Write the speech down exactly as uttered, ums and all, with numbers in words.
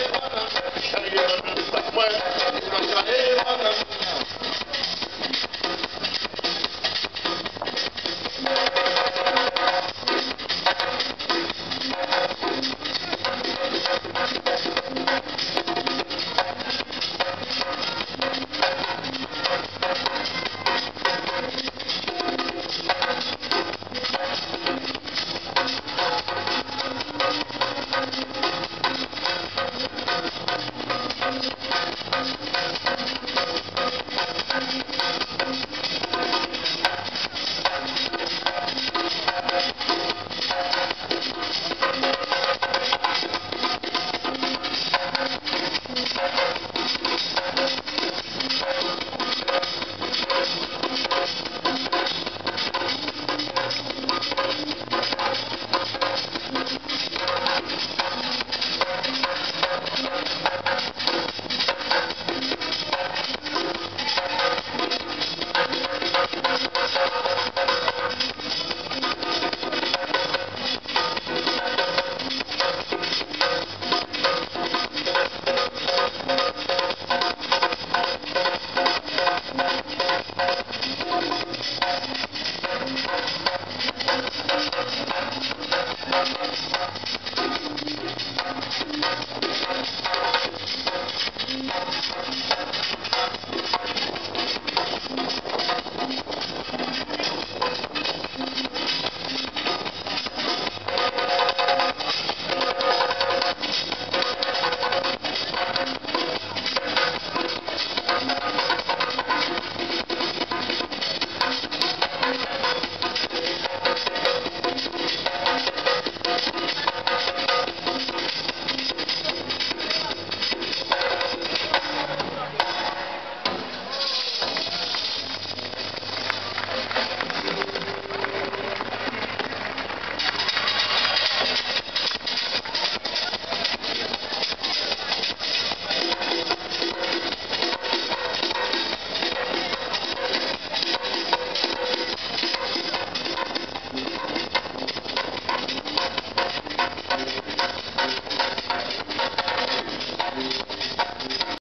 You're